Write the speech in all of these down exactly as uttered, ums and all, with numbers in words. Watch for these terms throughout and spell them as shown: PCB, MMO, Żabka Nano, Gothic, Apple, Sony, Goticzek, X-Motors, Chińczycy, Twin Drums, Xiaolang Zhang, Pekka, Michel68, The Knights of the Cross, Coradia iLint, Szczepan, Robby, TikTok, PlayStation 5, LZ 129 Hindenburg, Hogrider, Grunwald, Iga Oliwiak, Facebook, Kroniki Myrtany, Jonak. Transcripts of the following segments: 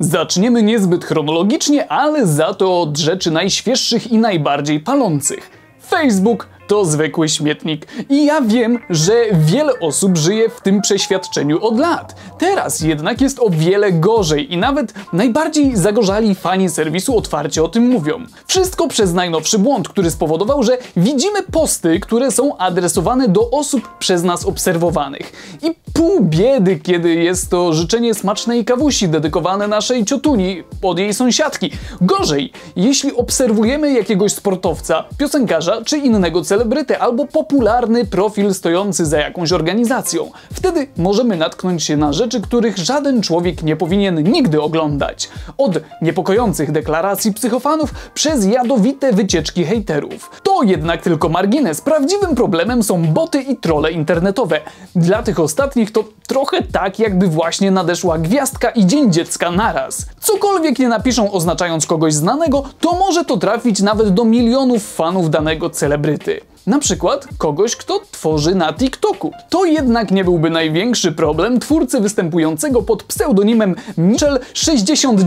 Zaczniemy niezbyt chronologicznie, ale za to od rzeczy najświeższych i najbardziej palących. Facebook to zwykły śmietnik i ja wiem, że wiele osób żyje w tym przeświadczeniu od lat. Teraz jednak jest o wiele gorzej i nawet najbardziej zagorzali fani serwisu otwarcie o tym mówią. Wszystko przez najnowszy błąd, który spowodował, że widzimy posty, które są adresowane do osób przez nas obserwowanych. I pół biedy, kiedy jest to życzenie smacznej kawusi dedykowane naszej ciotuni od jej sąsiadki. Gorzej, jeśli obserwujemy jakiegoś sportowca, piosenkarza czy innego celebryty, celebrytę albo popularny profil stojący za jakąś organizacją. Wtedy możemy natknąć się na rzeczy, których żaden człowiek nie powinien nigdy oglądać. Od niepokojących deklaracji psychofanów przez jadowite wycieczki hejterów. To jednak tylko margines. Prawdziwym problemem są boty i trolle internetowe. Dla tych ostatnich to trochę tak, jakby właśnie nadeszła gwiazdka i dzień dziecka naraz. Cokolwiek nie napiszą oznaczając kogoś znanego, to może to trafić nawet do milionów fanów danego celebryty. Na przykład kogoś, kto tworzy na TikToku. To jednak nie byłby największy problem twórcy występującego pod pseudonimem Michel sześćdziesiąt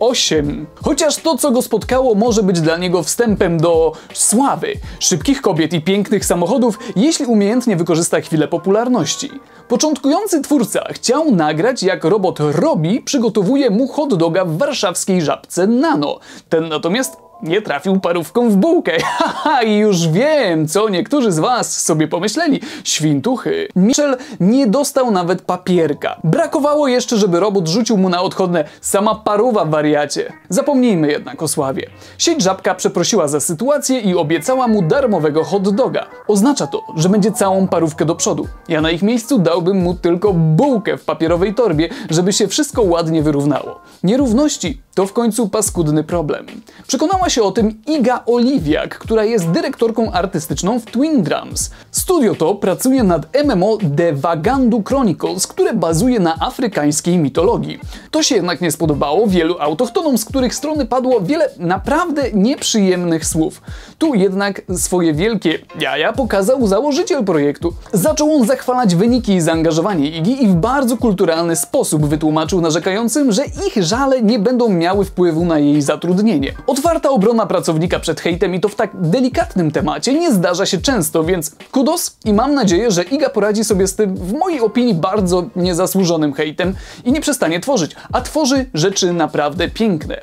osiem. Chociaż to, co go spotkało, może być dla niego wstępem do sławy, szybkich kobiet i pięknych samochodów, jeśli umiejętnie wykorzysta chwilę popularności. Początkujący twórca chciał nagrać, jak robot Robby przygotowuje mu hot doga w warszawskiej Żabce Nano. Ten natomiast nie trafił parówką w bułkę. Haha, i już wiem, co niektórzy z was sobie pomyśleli. Świntuchy. Michel nie dostał nawet papierka. Brakowało jeszcze, żeby robot rzucił mu na odchodne: sama paruwa, wariacie. Zapomnijmy jednak o sławie. Sieć Żabka przeprosiła za sytuację i obiecała mu darmowego hot doga. Oznacza to, że będzie całą parówkę do przodu. Ja na ich miejscu dałbym mu tylko bułkę w papierowej torbie, żeby się wszystko ładnie wyrównało. Nierówności to w końcu paskudny problem. Przekonała się o tym Iga Oliwiak, która jest dyrektorką artystyczną w Twin Drums. Studio to pracuje nad M M O Devagandu Chronicles, które bazuje na afrykańskiej mitologii. To się jednak nie spodobało wielu autochtonom, z których strony padło wiele naprawdę nieprzyjemnych słów. Tu jednak swoje wielkie jaja pokazał założyciel projektu. Zaczął on zachwalać wyniki i zaangażowanie Igi i w bardzo kulturalny sposób wytłumaczył narzekającym, że ich żale nie będą miały wpływu na jej zatrudnienie. Otwarta obrona pracownika przed hejtem, i to w tak delikatnym temacie, nie zdarza się często, więc kudos i mam nadzieję, że Iga poradzi sobie z tym, w mojej opinii, bardzo niezasłużonym hejtem i nie przestanie tworzyć, a tworzy rzeczy naprawdę piękne.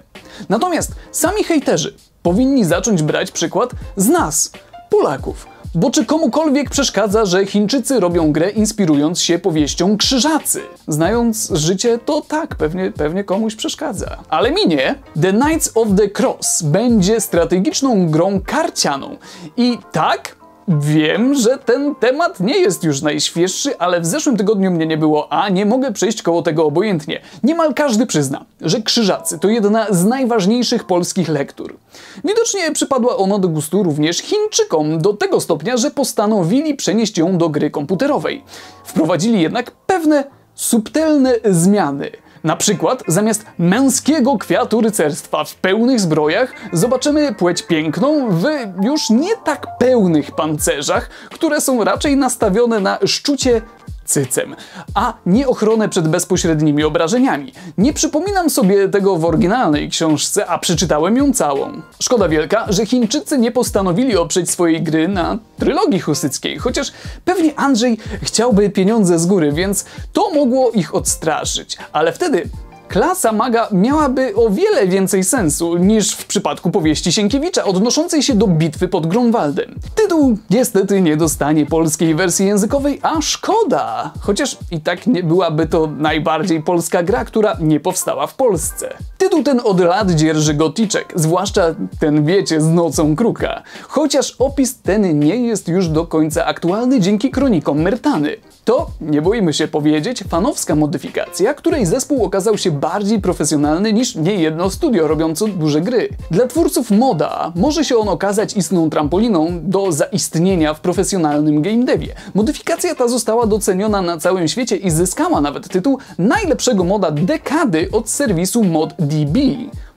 Natomiast sami hejterzy powinni zacząć brać przykład z nas, Polaków. Bo czy komukolwiek przeszkadza, że Chińczycy robią grę inspirując się powieścią Krzyżacy? Znając życie, to tak, pewnie, pewnie komuś przeszkadza. Ale mi nie. The Knights of the Cross będzie strategiczną grą karcianą. I tak, wiem, że ten temat nie jest już najświeższy, ale w zeszłym tygodniu mnie nie było, a nie mogę przejść koło tego obojętnie. Niemal każdy przyzna, że Krzyżacy to jedna z najważniejszych polskich lektur. Widocznie przypadła ona do gustu również Chińczykom, do tego stopnia, że postanowili przenieść ją do gry komputerowej. Wprowadzili jednak pewne subtelne zmiany. Na przykład zamiast męskiego kwiatu rycerstwa w pełnych zbrojach zobaczymy płeć piękną w już nie tak pełnych pancerzach, które są raczej nastawione na szczucie cycem, a nie ochronę przed bezpośrednimi obrażeniami. Nie przypominam sobie tego w oryginalnej książce, a przeczytałem ją całą. Szkoda wielka, że Chińczycy nie postanowili oprzeć swojej gry na trylogii husyckiej, chociaż pewnie Andrzej chciałby pieniądze z góry, więc to mogło ich odstraszyć. Ale wtedy klasa maga miałaby o wiele więcej sensu niż w przypadku powieści Sienkiewicza odnoszącej się do bitwy pod Grunwaldem. Tytuł niestety nie dostanie polskiej wersji językowej, a szkoda! Chociaż i tak nie byłaby to najbardziej polska gra, która nie powstała w Polsce. Tytuł ten od lat dzierży Goticzek, zwłaszcza ten, wiecie, z Nocą Kruka. Chociaż opis ten nie jest już do końca aktualny dzięki Kronikom Myrtany. To, nie boimy się powiedzieć, fanowska modyfikacja, której zespół okazał się bardziej profesjonalny niż niejedno studio robiące duże gry. Dla twórców moda może się on okazać istną trampoliną do zaistnienia w profesjonalnym game devie. Modyfikacja ta została doceniona na całym świecie i zyskała nawet tytuł najlepszego moda dekady od serwisu ModDB.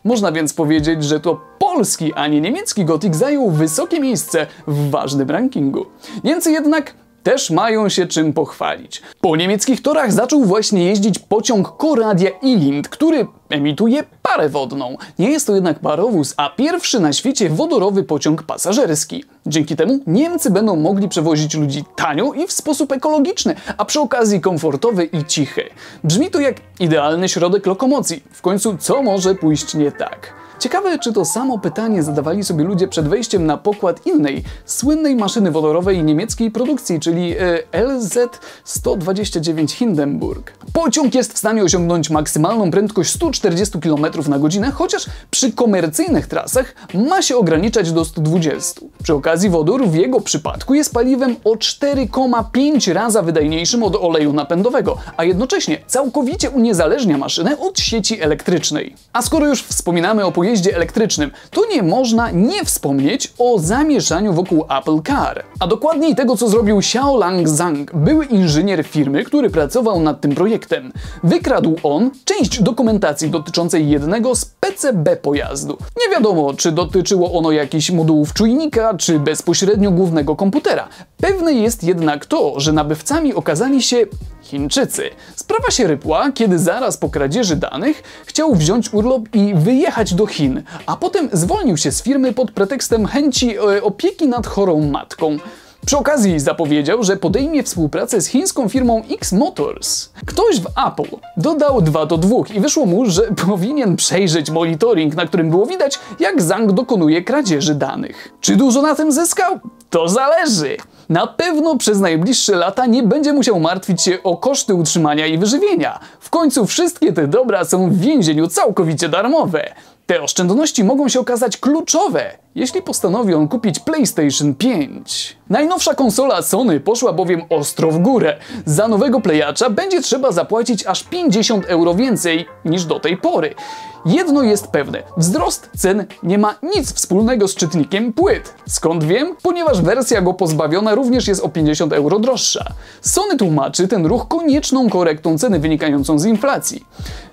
Można więc powiedzieć, że to polski, a nie niemiecki Gothic zajął wysokie miejsce w ważnym rankingu. Niemcy jednak też mają się czym pochwalić. Po niemieckich torach zaczął właśnie jeździć pociąg Coradia iLint, który emituje parę wodną. Nie jest to jednak parowóz, a pierwszy na świecie wodorowy pociąg pasażerski. Dzięki temu Niemcy będą mogli przewozić ludzi tanio i w sposób ekologiczny, a przy okazji komfortowy i cichy. Brzmi to jak idealny środek lokomocji. W końcu co może pójść nie tak? Ciekawe, czy to samo pytanie zadawali sobie ludzie przed wejściem na pokład innej, słynnej maszyny wodorowej niemieckiej produkcji, czyli L Z sto dwadzieścia dziewięć Hindenburg. Pociąg jest w stanie osiągnąć maksymalną prędkość sto czterdzieści kilometrów na godzinę, chociaż przy komercyjnych trasach ma się ograniczać do stu dwudziestu. Przy okazji wodór w jego przypadku jest paliwem o cztery i pięć razy wydajniejszym od oleju napędowego, a jednocześnie całkowicie uniezależnia maszynę od sieci elektrycznej. A skoro już wspominamy o pojeździe elektrycznym, to nie można nie wspomnieć o zamieszaniu wokół Apple Car. A dokładniej tego, co zrobił Xiaolang Zhang, były inżynier firmy, który pracował nad tym projektem. Wykradł on część dokumentacji dotyczącej jednego z P C B pojazdu. Nie wiadomo, czy dotyczyło ono jakichś modułów czujnika, czy bezpośrednio głównego komputera. Pewne jest jednak to, że nabywcami okazali się Chińczycy. Sprawa się rypła, kiedy zaraz po kradzieży danych chciał wziąć urlop i wyjechać do Chin, a potem zwolnił się z firmy pod pretekstem chęci opieki nad chorą matką. Przy okazji zapowiedział, że podejmie współpracę z chińską firmą X-Motors. Ktoś w Apple dodał dwa do dwóch i wyszło mu, że powinien przejrzeć monitoring, na którym było widać, jak Zhang dokonuje kradzieży danych. Czy dużo na tym zyskał? To zależy. Na pewno przez najbliższe lata nie będzie musiał martwić się o koszty utrzymania i wyżywienia. W końcu wszystkie te dobra są w więzieniu całkowicie darmowe. Te oszczędności mogą się okazać kluczowe, jeśli postanowi on kupić PlayStation pięć. Najnowsza konsola Sony poszła bowiem ostro w górę. Za nowego playacza będzie trzeba zapłacić aż pięćdziesiąt euro więcej niż do tej pory. Jedno jest pewne, wzrost cen nie ma nic wspólnego z czytnikiem płyt. Skąd wiem? Ponieważ wersja go pozbawiona również jest o pięćdziesiąt euro droższa. Sony tłumaczy ten ruch konieczną korektą ceny wynikającą z inflacji.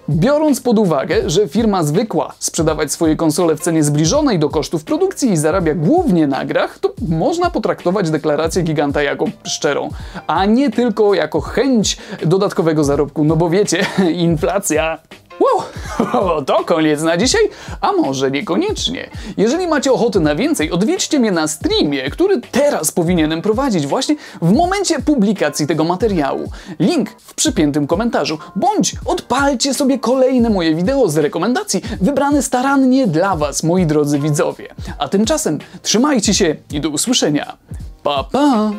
Biorąc pod uwagę, że firma zwykła sprzedawać swoje konsole w cenie zbliżonej do kosztów produkcji i zarabia głównie na grach, to można potraktować deklarację giganta jako szczerą, a nie tylko jako chęć dodatkowego zarobku, no bo wiecie, inflacja... Wow, to koniec na dzisiaj, a może niekoniecznie. Jeżeli macie ochotę na więcej, odwiedźcie mnie na streamie, który teraz powinienem prowadzić właśnie w momencie publikacji tego materiału. Link w przypiętym komentarzu, bądź odpalcie sobie kolejne moje wideo z rekomendacji, wybrane starannie dla was, moi drodzy widzowie. A tymczasem trzymajcie się i do usłyszenia. Pa, pa!